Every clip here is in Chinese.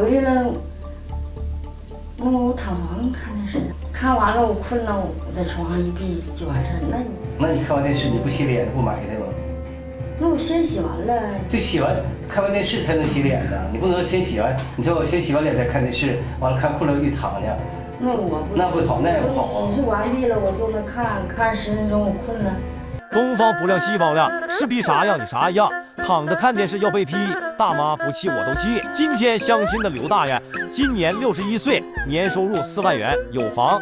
回去了，那我躺床上看电视，看完了我困了，我在床上一闭就完事儿。那你看完电视你不洗脸不埋汰吗？那我先洗完了，就洗完看完电视才能洗脸呢。你不能先洗完，你说我先洗完脸再看电视，完了看困了就躺下。 那不好，那也不好啊！洗漱完毕了，我坐那看10分钟，我困了。东方不亮西方亮，是逼啥样你啥样。躺着看电视要被批，大妈不气我都气。今天相亲的刘大爷，今年61岁，年收入4万元，有房。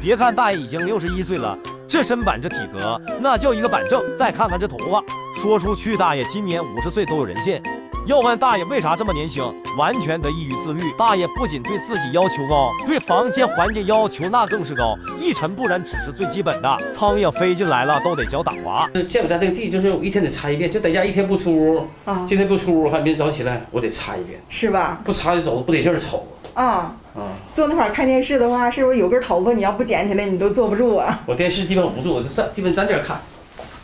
别看大爷已经61岁了，这身板这体格那叫一个板正。再看看这头发，说出去大爷今年50岁都有人信。 要问大爷为啥这么年轻，完全得益于自律。大爷不仅对自己要求高，对房间环境要求那更是高，一尘不染只是最基本的。苍蝇飞进来了都得脚打滑。见我家这个地，就是我一天得擦一遍，就在家一天不出屋啊，今天不出屋，还明天早起来我得擦一遍，是吧？不擦就走，不得劲儿瞅啊啊！坐那块看电视的话，是不是有根头发你要不捡起来你都坐不住啊？我电视基本我不坐，我是站基本站这儿看。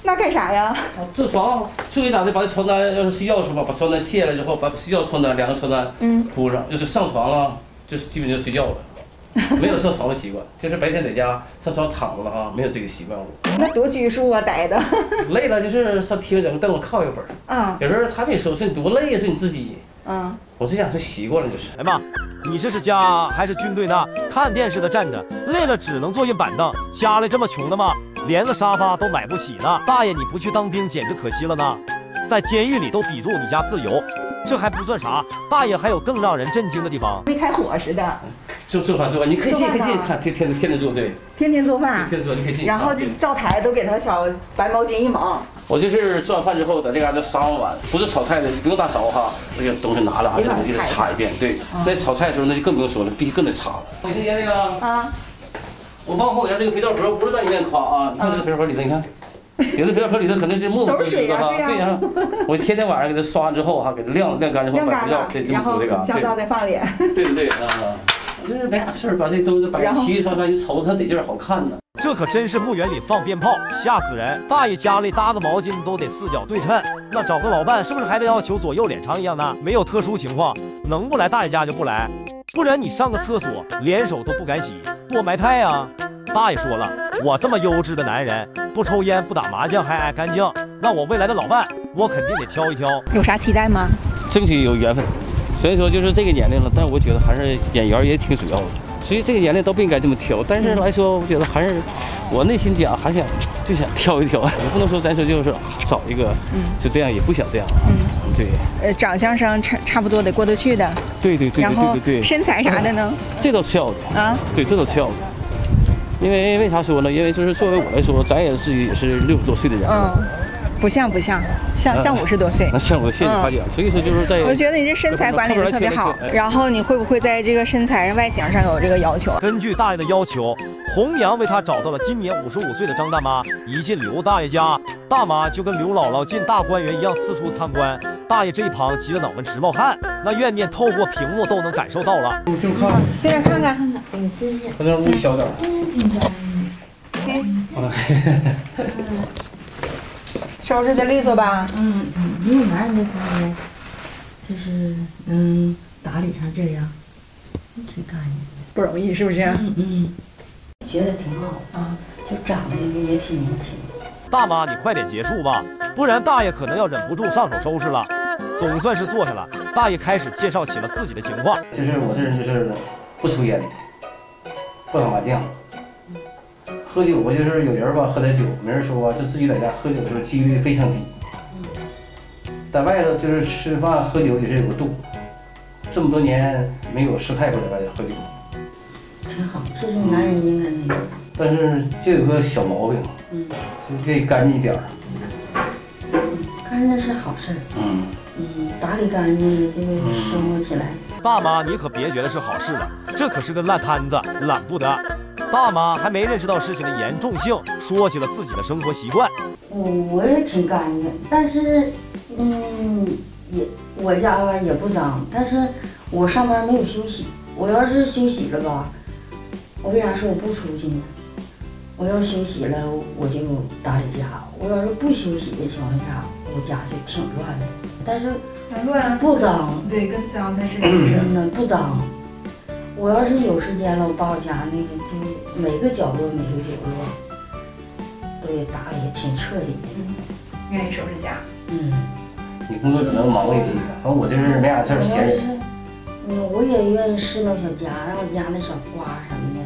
那干啥呀？这床睡啥的，把这床单要是睡觉的时候把床单卸了之后，把睡觉床单两个床单铺上，就是上床了，就是基本就睡觉了，没有上床的习惯，就是白天在家上床躺着了啊，没有这个习惯过。那多拘束啊，待的。累了就是上厅整个凳子靠一会儿啊。有时候他们也说说你多累呀，说你自己。 嗯，我是想是习惯了就是。哎妈，你这是家还是军队呢？看电视的站着，累了只能坐硬板凳。家里这么穷的吗？连个沙发都买不起呢。大爷，你不去当兵简直可惜了呢，在监狱里都比不住你家自由。这还不算啥，大爷还有更让人震惊的地方。没开火似的。做饭，你可以进可以进，看天天做对。天天做饭。天天做，你可以进。然后这灶台都给他小白毛巾一毛。 我就是做完饭之后，在这嘎达刷完碗，不是炒菜的，不用大勺哈，那个东西拿了啊，就得擦一遍。对，那炒菜的时候那就更不用说了，必须更得擦了。你看这个啊，我包括我家这个肥皂盒，不是在一面夸啊，看这个肥皂盒里头，你看，有的肥皂盒里头可能就默默知道哈，对呀，我天天晚上给它刷完之后哈，给它晾干之后，把肥皂对这么涂这个，香皂再放脸，对不对啊？就是没啥事儿，把这东西摆齐刷刷，一瞅它得劲儿，好看呢。 这可真是墓园里放鞭炮，吓死人！大爷家里搭个毛巾都得4角对称，那找个老伴是不是还得要求左右脸长一样呢？没有特殊情况，能不来大爷家就不来，不然你上个厕所连手都不敢洗，多埋汰啊！大爷说了，我这么优质的男人，不抽烟不打麻将还爱干净，那我未来的老伴我肯定得挑一挑。有啥期待吗？争取有缘分，所以说就是这个年龄了，但我觉得还是眼缘也挺主要的。 所以这个年龄倒不应该这么挑，但是来说，我觉得还是我内心讲，还想就想挑一挑，也不能说咱说就是找一个，就这样也不想这样啊。对，长相上差不多得过得去的。对。身材啥的呢？这倒次要的啊。对，这倒次要的。因为为啥说呢？因为就是作为我来说，咱也自己也是60多岁的人了。 不像50多岁，那像我谢谢夸奖。所以说就是在，我觉得你这身材管理的特别好。然后你会不会在这个身材上、外形上有这个要求？根据大爷的要求，红娘为他找到了今年55岁的张大妈。一进刘大爷家，大妈就跟刘姥姥进大观园一样四处参观。大爷这一旁急得脑门直冒汗，那怨念透过屏幕都能感受到了。进来看看，嗯，进去。我那屋小点。收拾的利索吧？因为男人这方面，就是打理成这样，挺干净的，不容易，是不是？觉得挺好啊，就长得也挺年轻。大妈，你快点结束吧，不然大爷可能要忍不住上手收拾了。总算是坐下了，大爷开始介绍起了自己的情况。就是我这人就是不抽烟，不打麻将。 喝酒吧，就是有人吧，喝点酒，没人说啊，就自己在家喝酒的时候几率非常低。在外头就是吃饭喝酒也是有个度，这么多年没有失态过在外头喝酒。挺好，这是男人应该那个。但是就有个小毛病，就得干净一点儿。干净是好事。打理干净就会生活起来。大妈，你可别觉得是好事了，这可是个烂摊子，懒不得。 大妈还没认识到事情的严重性，说起了自己的生活习惯。我也挺干净，但是，我家吧也不脏，但是我上班没有休息。我要是休息了吧，我为啥说我不出去呢？我要休息了，我就打理家；我要是不休息的情况下，我家就挺乱的。但是不脏。对，跟脏，但是真的不脏。我要是有时间了，我把我家那个就每个角落都给打理挺彻底的，愿意收拾家。嗯。你工作比较忙一些，反正我这是没啥事儿闲人。我也愿意侍弄小家，让我家那小花什么的，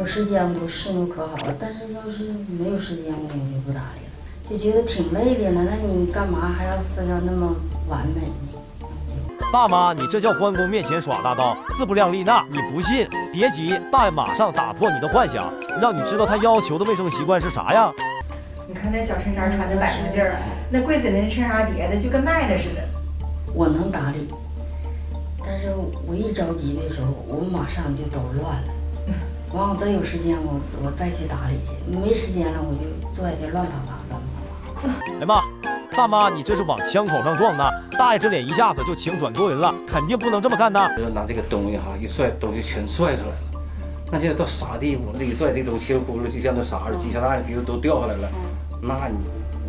有时间我都侍弄可好了。但是要是没有时间，我就不打理了，就觉得挺累的呢。那你干嘛还要非要那么完美呢？大妈，你这叫关公面前耍大刀，自不量力那。你不信？别急，大爷马上打破你的幻想，让你知道他要求的卫生习惯是啥呀。你看那小衬衫穿的板正劲儿，那柜子那衬衫叠的就跟卖的似的。我能打理。但是我一着急的时候，我马上就都乱了。完，我再有时间，我再去打理去。没时间了，我就坐在这乱啪啪。哎妈，大妈，你这是往枪口上撞呢！大爷这脸一下子就晴转多云了，肯定不能这么干呢。要拿这个东西哈，一拽东西全拽出来了。那现在到啥地步？这一拽这东西稀里糊涂，就像那啥耳机、像那耳机都掉下来了。那你。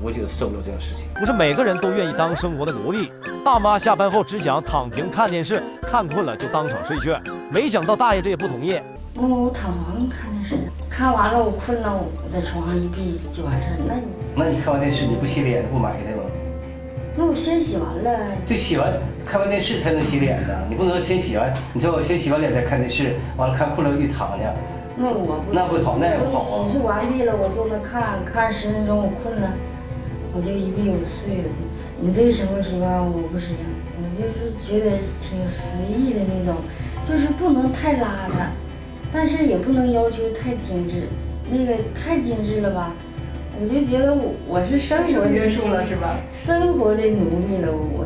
我觉得受不了这样的事情，不是每个人都愿意当生活的奴隶。大妈下班后只想躺平看电视，看困了就当场睡去。没想到大爷这也不同意。那我躺床上看电视，看完了我困了，我在床上一闭就完事儿。那你看完电视你不洗脸不埋汰吗？那我先洗完了，就洗完看完电视才能洗脸呢。你不能先洗完，你说我先洗完脸再看电视，完了看困了就躺下。那不好，那也不好啊。洗漱完毕了，我坐那看10分钟，我困了。我就一闭我睡了，你这生活习惯我不行，我就是觉得挺随意的那种，就是不能太邋遢，但是也不能要求太精致，那个太精致了吧，我就觉得我是生活约束了是吧？生活的奴隶了，我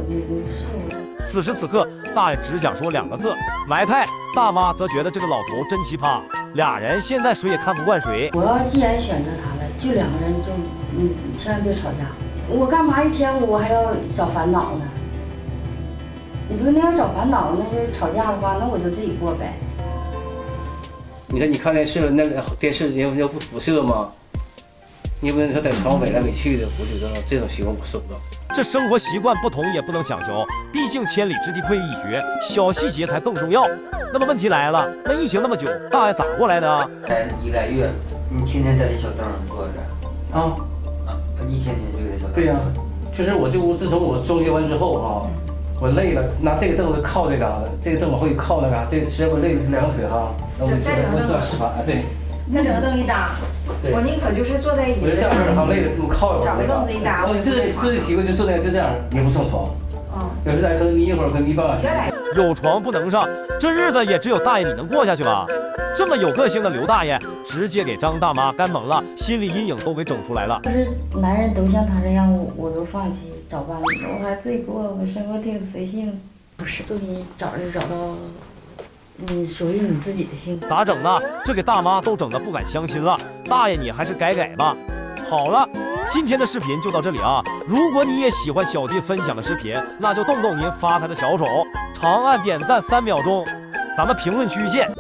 受不了。此时此刻，大爷只想说两个字：埋汰。大妈则觉得这个老头真奇葩，俩人现在谁也看不惯谁。我要既然选择他了，就两个人就。千万别吵架！我干嘛一天我还要找烦恼呢？你说那要找烦恼，那就是吵架的话，那我就自己过呗。你看，你看电视了，那电视要不辐射吗？你不能说在床尾来尾去的，我觉得这种习惯我受不了。这生活习惯不同也不能强求，毕竟千里之堤溃于蚁穴，小细节才更重要。那么问题来了，那疫情那么久，大爷咋过来的啊？1来月，你天天在这小凳上坐着啊？一天就得坐。对呀，就是我这屋自从我装修完之后啊，我累了，拿这个凳子靠这嘎子，这个凳往后一靠那嘎，这实在我累了这两腿哈，然后我就坐吃饭，对，再折凳一搭，我宁可就是坐在椅子上，我这样式哈累了这么靠一会儿，找个凳子一搭，我这习惯就坐在就这样，你不上床，有时咱可能眯一会儿，可能眯半小时。有床不能上，这日子也只有大爷你能过下去吧？这么有个性的刘大爷，直接给张大妈干蒙了，心理阴影都给整出来了。就是男人都像他这样，我都放弃找伴侣，我还自己过，我生活挺随性。不是，终于找到，属于你自己的性格。咋整呢？这给大妈都整的不敢相亲了。大爷，你还是改吧。好了，今天的视频就到这里啊！如果你也喜欢小弟分享的视频，那就动动您发财的小手，长按点赞3秒钟，咱们评论区见。